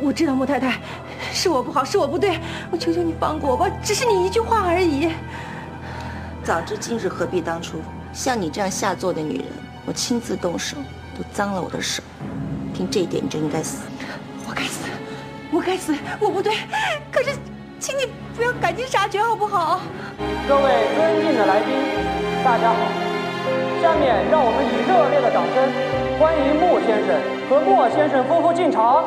我知道穆太太，是我不好，是我不对，我求求你放过我吧，只是你一句话而已。早知今日何必当初，像你这样下作的女人，我亲自动手都脏了我的手，凭这一点你就应该死。我该死，我该死，我不对，可是请你不要赶尽杀绝好不好？各位尊敬的来宾，大家好。 下面让我们以热烈的掌声欢迎莫先生和莫先生夫妇进场。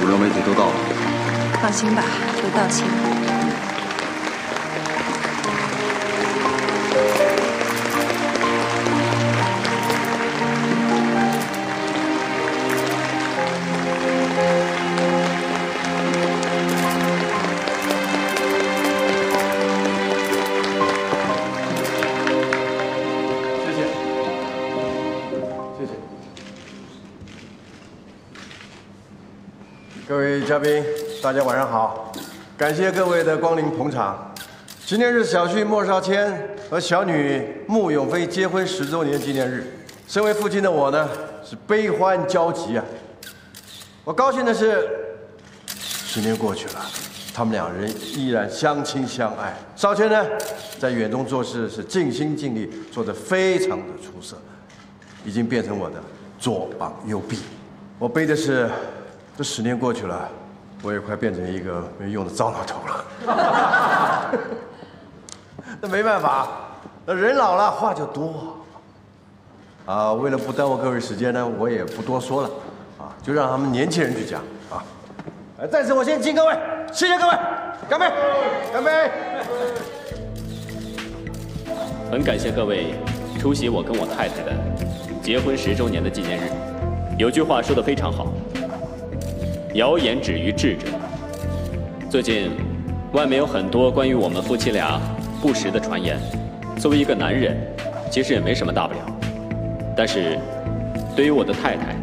主流媒体都到了。放心吧，有道歉。 嘉宾，大家晚上好！感谢各位的光临捧场。今天是小旭莫少谦和小女穆永飞结婚10周年纪念日。身为父亲的我呢，是悲欢交集啊。我高兴的是，10年过去了，他们两人依然相亲相爱。少谦呢，在远东做事是尽心尽力，做得非常的出色，已经变成我的左膀右臂。我悲的是，这10年过去了。 我也快变成一个没用的糟老头了，那没办法，那人老了话就多啊。为了不耽误各位时间呢，我也不多说了啊，就让他们年轻人去讲啊。在此我先敬各位，谢谢各位，干杯，干杯！很感谢各位出席我跟我太太的结婚10周年的纪念日。有句话说得非常好。 谣言止于智者。最近，外面有很多关于我们夫妻俩不实的传言。作为一个男人，其实也没什么大不了，但是，对于我的太太，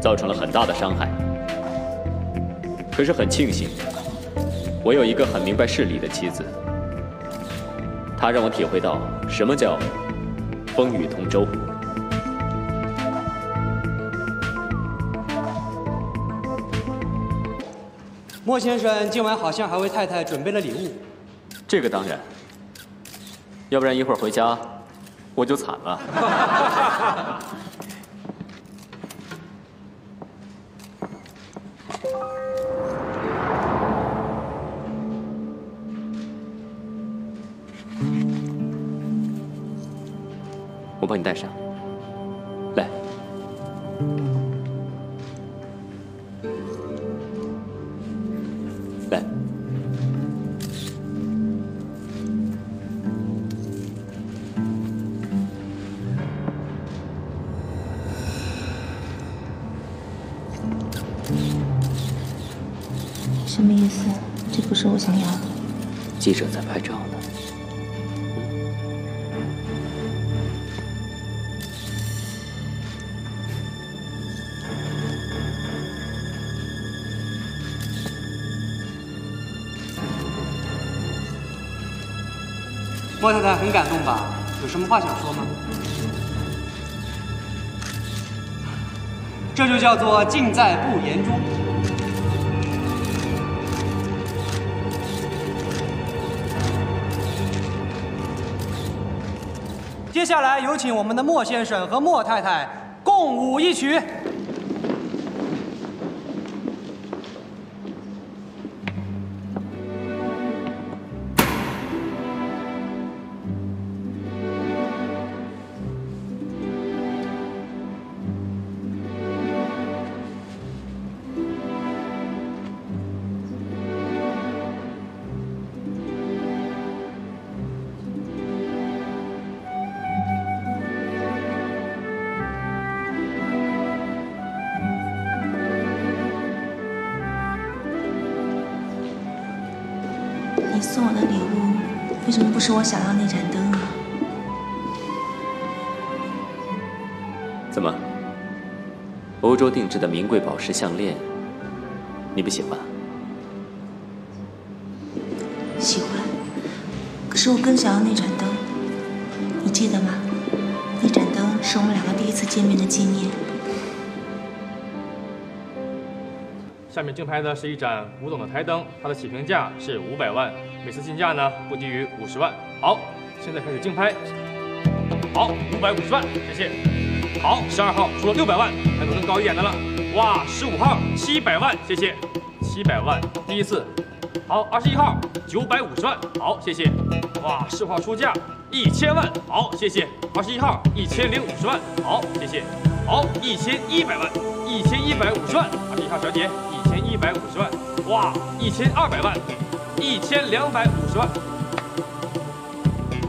造成了很大的伤害。可是很庆幸，我有一个很明白事理的妻子，她让我体会到什么叫风雨同舟。 莫先生今晚好像还为太太准备了礼物，这个当然，要不然一会儿回家我就惨了。我帮你带上，来。 什么意思？这不是我想要的。记者在拍照呢。莫太太很感动吧？有什么话想说吗？这就叫做尽在不言中。 接下来有请我们的莫先生和莫太太共舞一曲。 你送我的礼物，为什么不是我想要那盏灯啊？怎么，欧洲定制的名贵宝石项链，你不喜欢？喜欢。可是我更想要那盏灯，你记得吗？那盏灯是我们两个第一次见面的纪念。下面竞拍的是一盏古董的台灯，它的起评价是500万，每次竞价呢不低于50万。好，现在开始竞拍。 好，550万，谢谢。好，12号出了600万，还有更高一点的了。哇，15号700万，谢谢。700万，第一次。好，21号950万，好，谢谢。哇，15号出价1000万，好，谢谢。21号1050万，好，谢谢。好，1100万，1150万，21号小姐1150万，哇，1200万，1250万。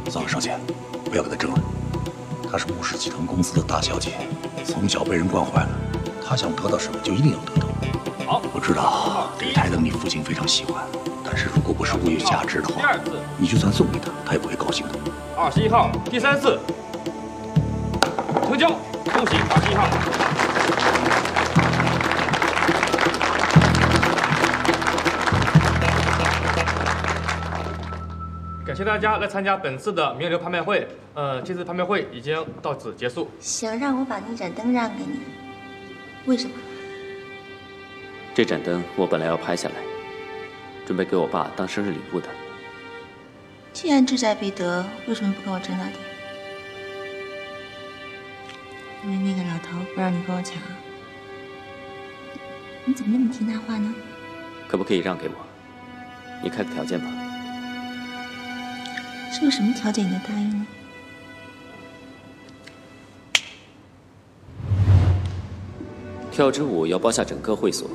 算了，少姐，不要跟他争了。 她是慕氏集团公司的大小姐，从小被人惯坏了。她想得到什么，就一定要得到。好，我知道这个台灯你父亲非常喜欢，但是如果不是物有价值的话，第二次你就算送给他，他也不会高兴的。21号第三次成交，恭喜21号。感谢大家来参加本次的名流拍卖会。 这次拍卖会已经到此结束。想让我把那盏灯让给你，为什么？这盏灯我本来要拍下来，准备给我爸当生日礼物的。既然志在必得，为什么不跟我争到底？因为那个老头不让你跟我抢。你怎么那么听他话呢？可不可以让给我？你开个条件吧。是有什么条件你能答应呢？ 跳支舞要包下整个会所，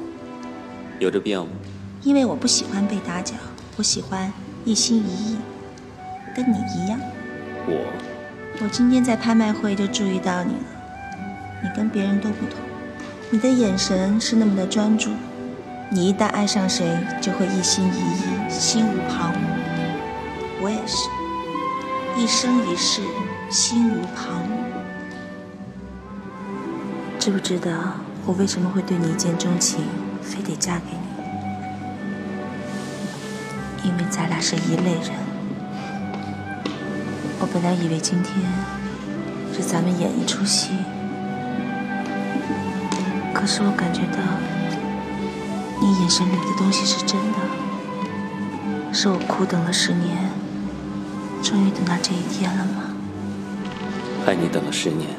有这必要吗？因为我不喜欢被打搅，我喜欢一心一意，跟你一样。我今天在拍卖会就注意到你了，你跟别人都不同，你的眼神是那么的专注，你一旦爱上谁就会一心一意，心无旁骛。我也是，一生一世，心无旁骛。知不知道？ 我为什么会对你一见钟情，非得嫁给你？因为咱俩是一类人。我本来以为今天是咱们演一出戏，可是我感觉到你眼神里的东西是真的，是我苦等了10年，终于等到这一天了吗？害你等了10年，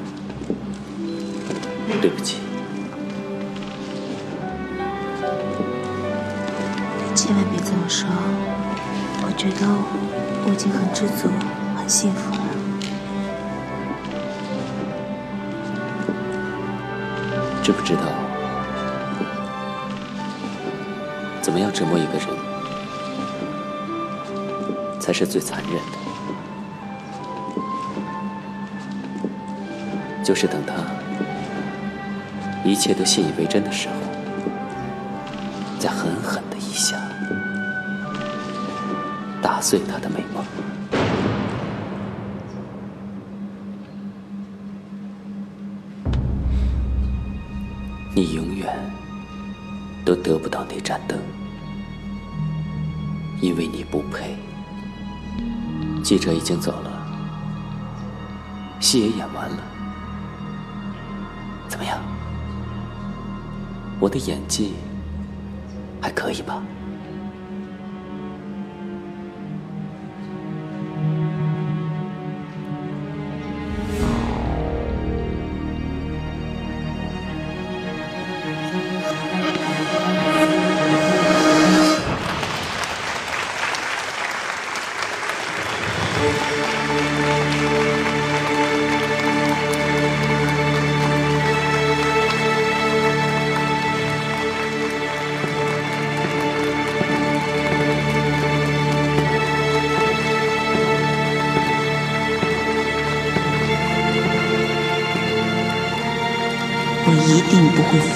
对不起。 千万别这么说，我觉得我已经很知足，很幸福了。知不知道，怎么样折磨一个人，才是最残忍的？就是等他一切都信以为真的时候，再狠狠的一下。 打碎他的美梦。你永远都得不到那盏灯，因为你不配。记者已经走了，戏也演完了。怎么样？我的演技还可以吧？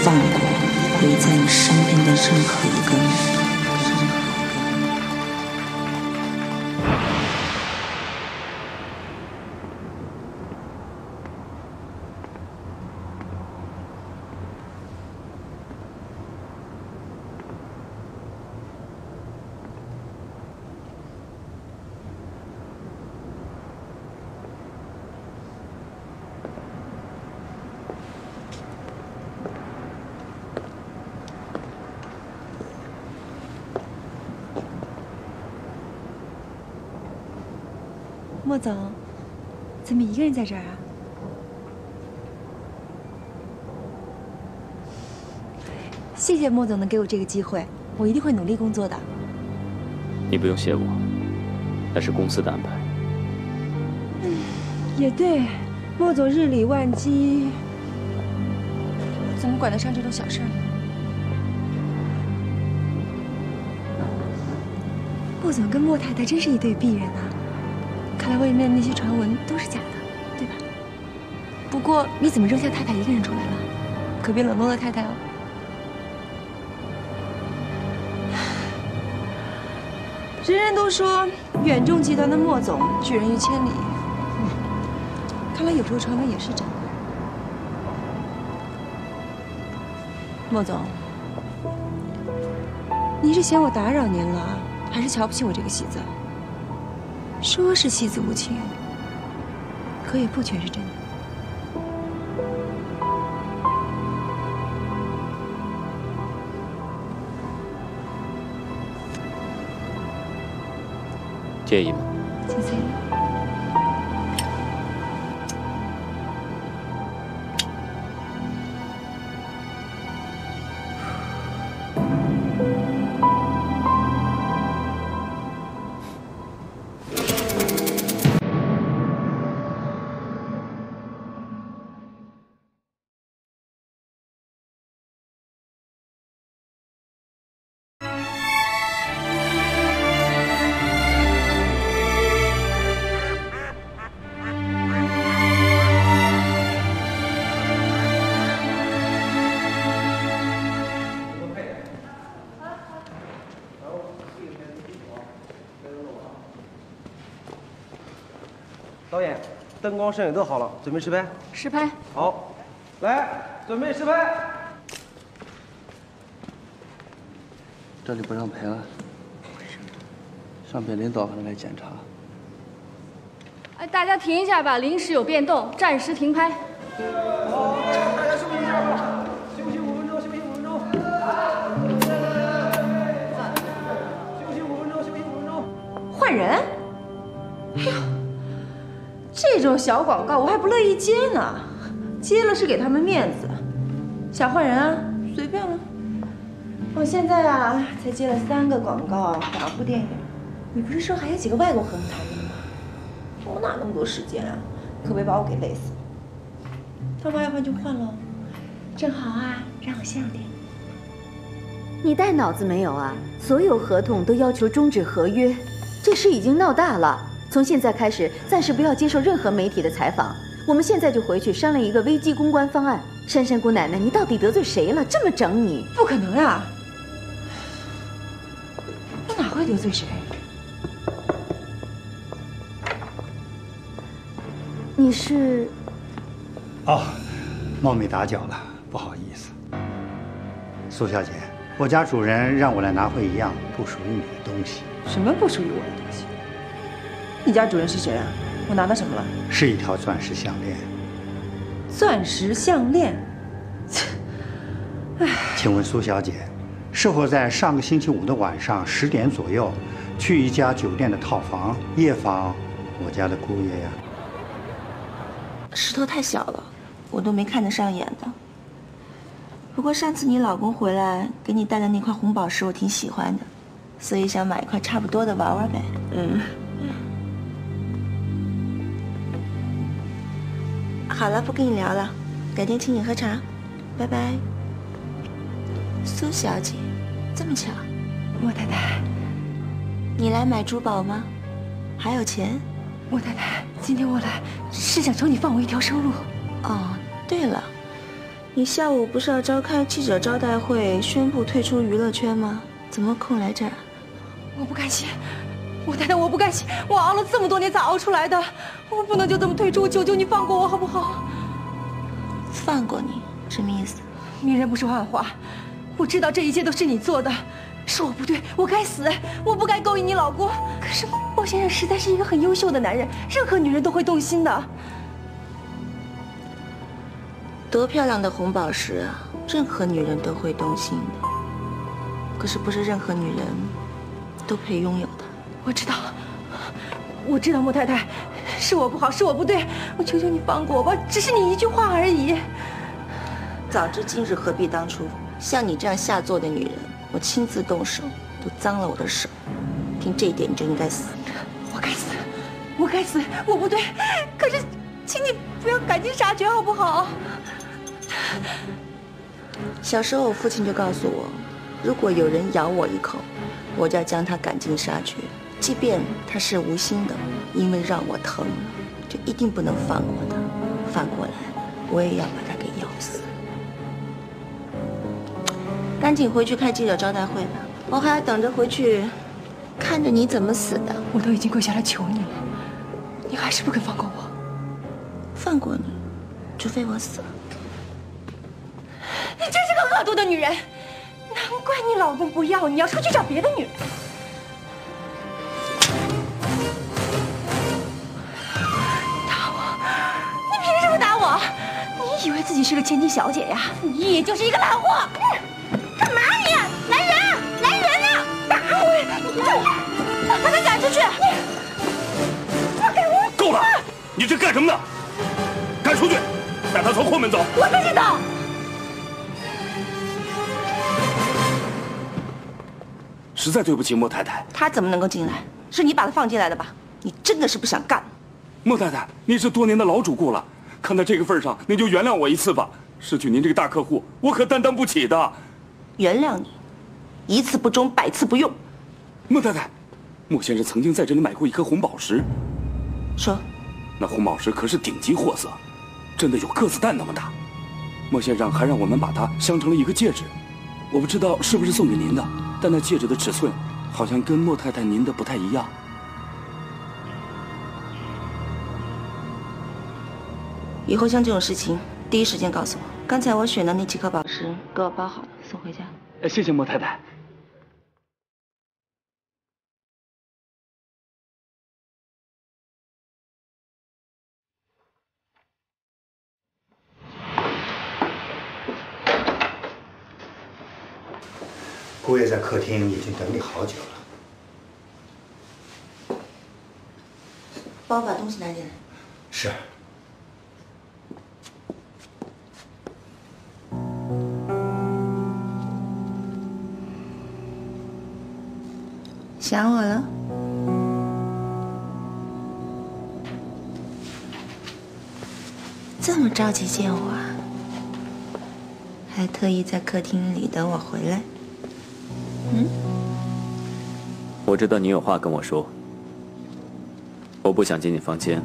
放过围在你身边的任何一个人。莫总，怎么一个人在这儿啊？谢谢莫总能给我这个机会，我一定会努力工作的。你不用谢我，那是公司的安排。嗯，也对，莫总日理万机，怎么管得上这种小事呢？ 莫总跟莫太太真是一对璧人啊！看来外面的那些传闻都是假的，对吧？不过你怎么扔下太太一个人出来了？可别冷落了太太哦。人人都说远众集团的莫总拒人于千里，看来有时候传闻也是真的。莫总，您是嫌我打扰您了？ 还是瞧不起我这个戏子，说是戏子无情，可也不全是真的。介意吗？请随意。 导演，灯光、摄影都好了，准备实拍。实拍。好，来，准备实拍。这里不让拍啊。为什么？上边领导还能来检查。哎，大家停一下吧，临时有变动，暂时停拍。好，大家休息一下吧，休息5分钟，休息5分钟。休息5分钟，休息5分钟。换人？哎呦！ 这种小广告我还不乐意接呢，接了是给他们面子，想换人啊，随便了。我现在啊才接了3个广告，2部电影，你不是说还有几个外国合同谈的吗？我哪那么多时间啊？可别把我给累死了。他们爱换就换喽，正好啊，让我笑点。你带脑子没有啊？所有合同都要求终止合约，这事已经闹大了。 从现在开始，暂时不要接受任何媒体的采访。我们现在就回去商量一个危机公关方案。珊珊姑奶奶，你到底得罪谁了？这么整你？不可能啊！我哪会得罪谁？你是？哦，冒昧打搅了，不好意思。苏小姐，我家主人让我来拿回一样不属于你的东西。什么不属于我的东西？ 你家主人是谁啊？我拿到什么了？是一条钻石项链。钻石项链，哎，请问苏小姐，是否在上个星期5的晚上10点左右，去一家酒店的套房夜访我家的姑爷呀？石头太小了，我都没看得上眼的。不过上次你老公回来给你带的那块红宝石，我挺喜欢的，所以想买一块差不多的玩玩呗。嗯。 好了，不跟你聊了，改天请你喝茶，拜拜。苏小姐，这么巧，莫太太，你来买珠宝吗？还有钱？莫太太，今天我来是想求你放我一条生路。哦，对了，你下午不是要召开记者招待会，宣布退出娱乐圈吗？怎么空来这儿？我不甘心。 莫太太，我不甘心，我熬了这么多年才熬出来的，我不能就这么退出，我求求你放过我好不好？放过你什么意思？明人不说暗话，我知道这一切都是你做的，是我不对，我该死，我不该勾引你老公。可是莫先生实在是一个很优秀的男人，任何女人都会动心的。多漂亮的红宝石啊，任何女人都会动心的。可是不是任何女人都配拥有的。 我知道，莫太太，是我不好，是我不对，我求求你放过我吧，只是你一句话而已。早知今日何必当初，像你这样下作的女人，我亲自动手，都脏了我的手。凭这一点，你就应该死。我该死，我该死，我不对。可是，请你不要赶尽杀绝，好不好？小时候，我父亲就告诉我，如果有人咬我一口，我就要将他赶尽杀绝，即便他是无心的，因为让我疼了，就一定不能放过他。反过来，我也要把他给咬死。赶紧回去开记者招待会吧，我还要等着回去看着你怎么死的。我都已经跪下来求你了，你还是不肯放过我。放过你，除非我死了。你真是个恶毒的女人，难怪你老公不要你，要出去找别的女人。打我！你凭什么打我？你以为自己是个千金小姐呀？你也就是一个烂货！干嘛你？来人！来人啊！打我！把他赶出去！放开我！够了！你这干什么呢？赶出去！带他从后门走！我自己走。 实在对不起，莫太太。他怎么能够进来？是你把他放进来的吧？你真的是不想干。莫太太，您是多年的老主顾了，看在这个份上，您就原谅我一次吧。失去您这个大客户，我可担当不起的。原谅你，一次不忠，百次不用。莫太太，莫先生曾经在这里买过一颗红宝石。说，那红宝石可是顶级货色，真的有鸽子蛋那么大。莫先生还让我们把它镶成了一个戒指，我不知道是不是送给您的。 但那戒指的尺寸好像跟莫太太您的不太一样。以后像这种事情，第一时间告诉我。刚才我选的那几颗宝石，给我包好了，送回家。谢谢莫太太。姑爷在客厅已经等你好久了，帮我把东西拿进来。是。想我了？这么着急见我啊？还特意在客厅里等我回来。 嗯，我知道你有话跟我说。我不想进你房间，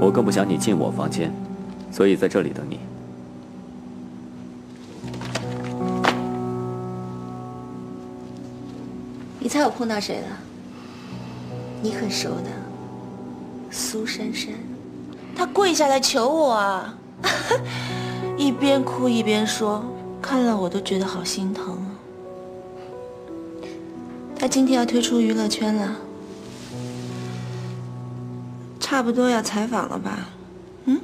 我更不想你进我房间，所以在这里等你。你猜我碰到谁了？你很熟的，苏珊珊，她跪下来求我啊，一边哭一边说，看了我都觉得好心疼。 他今天要退出娱乐圈了，差不多要采访了吧？嗯。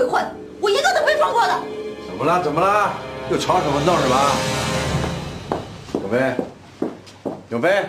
鬼混，我一个都没放过的。怎么了？怎么了？又吵什么闹什么？永飞，永飞。